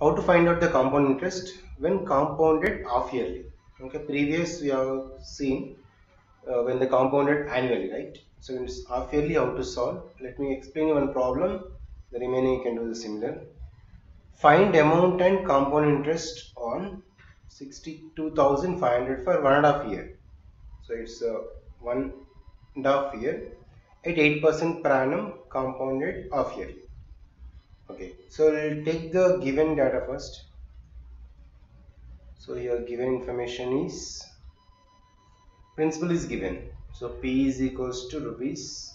How to find out the compound interest when compounded half yearly? Okay, previous we have seen when they compounded annually, right? So when it's half yearly, how to solve? Let me explain you one problem. The remaining you can do the similar. Find amount and compound interest on 62,500 for 1.5 years. So it's 1.5 years at 8% per annum compounded half yearly. Okay, so we'll take the given data first. So your given information is principal is given. So P is equals to rupees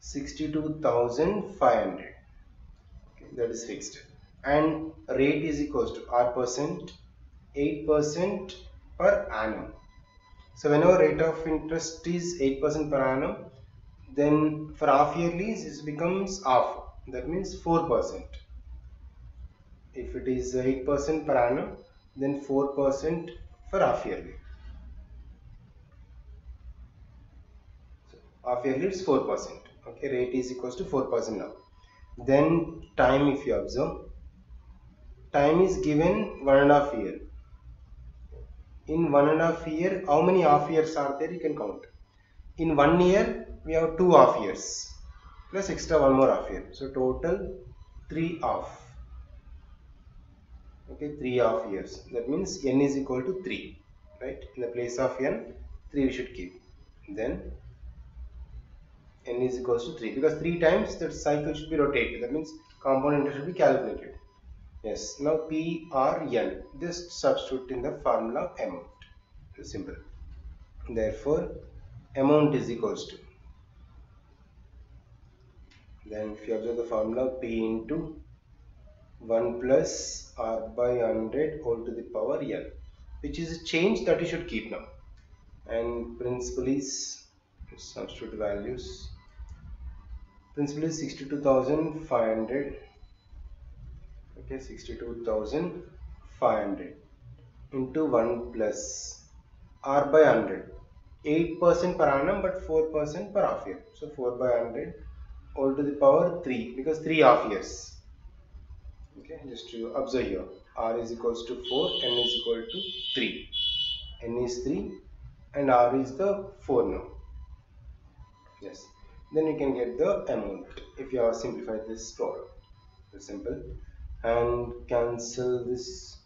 62,500. Okay, that is fixed. And rate is equals to R%, 8% per annum. So whenever rate of interest is 8% per annum, then for half yearly it becomes half. That means 4%. If it is 8% per annum, then 4% for half yearly. So half yearly is 4%. Okay, rate is equals to 4% now. Then time, if you observe, time is given 1.5 years. In 1.5 years, how many half years are there? You can count. In 1 year, we have 2 half years. Plus extra one more half year, so total 3 half. Okay, 3 half years. That means n is equal to 3, right? In the place of n, 3 we should keep. Then n is equal to 3 because 3 times that cycle should be rotated. That means compound interest should be calculated. Yes. Now P R N. Just substitute in the formula amount. It's simple. Therefore, amount is equals to. Then if you observe the formula, P into 1 plus R by 100 all to the power L, which is a change that you should keep now. And principal is, substitute values, principal is 62,500. Okay, 62,500 into 1 plus R by 100, 8% per annum but 4% per half year. So 4 by 100. All to the power 3 because 3 half years. Okay, just to observe here, R is equals to 4, N is equal to 3. N is 3 and R is the 4 now. Yes, then you can get the amount if you have simplified this problem. It's simple. And cancel this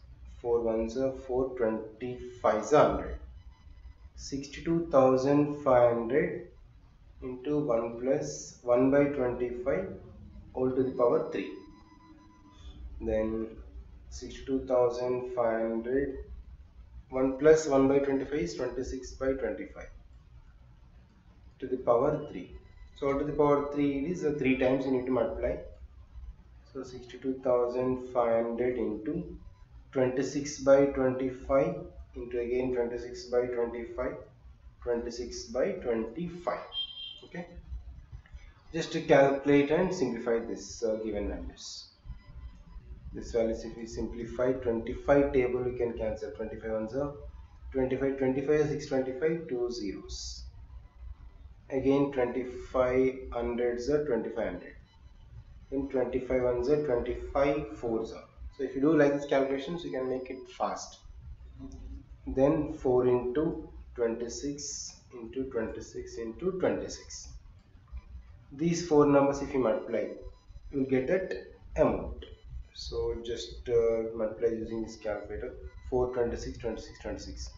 4 ones are 4, 25 is 100. 62,500 into 1 plus 1 by 25 all to the power 3. Then 62,500, 1 plus 1 by 25 is 26 by 25 to the power 3. So all to the power 3 is 3 times you need to multiply. So 62,500 into 26 by 25 into again 26 by 25, 26 by 25. Okay, just to calculate and simplify this given values. This values if we simplify, 25 table we can cancel, 25 ones are 25, 25 625, 2 zeros. Again 25 hundreds are 2500. Then 25 ones are 25 fours are. So if you do like this calculations, you can make it fast. Then 4 into 26 into 26 into 26. These 4 numbers if you multiply, you will get that amount. So just multiply using this calculator. 4, 26, 26, 26.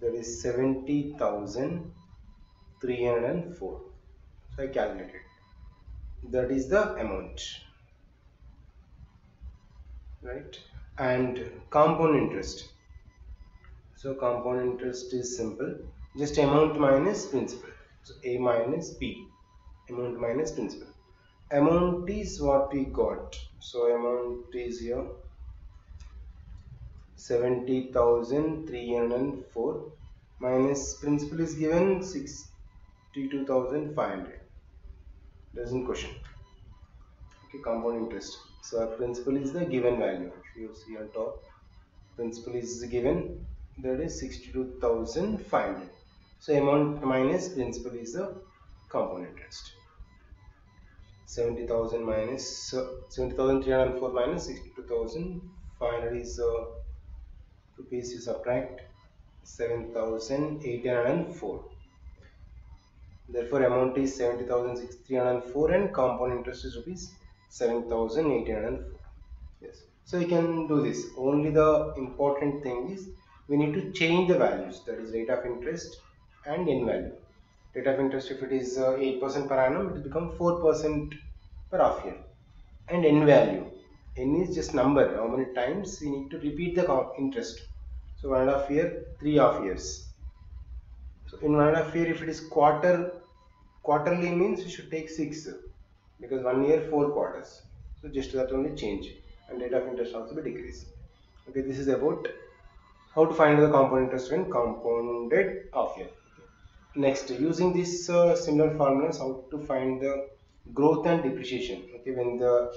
That is 70,304. So I calculated. That is the amount. Right? And compound interest. So compound interest is simple. Just amount minus principal. So A minus P, amount minus principal. Amount is what we got. So amount is here 70,304 minus principal is given 62,500. Doesn't question. Okay, compound interest. So our principal is the given value. If you see on top, principal is given. That is 62,500. So amount minus principal is the compound interest. 70,000 minus 70,304 minus 62,500 is rupees. You subtract 7,804. Therefore, amount is 70,304 and compound interest is rupees 7,804. Yes. So you can do this. Only the important thing is we need to change the values, that is rate of interest and in value. Rate of interest, if it is 8% per annum, it will become 4% per half year. And n value, n is just number, how many times we need to repeat the interest. So 1.5 year, 3.5 years. So in 1.5 year, if it is quarterly means you should take 6, because 1 year 4 quarters. So just that only change, and rate of interest also will decrease. Okay, this is about how to find the compound interest when compounded half year. Next, using this similar formulas, how to find the growth and depreciation. Okay, when the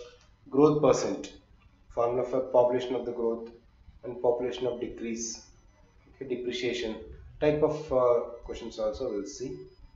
growth percent, formula for population of the growth and population of decrease, okay, depreciation, type of questions also we'll see.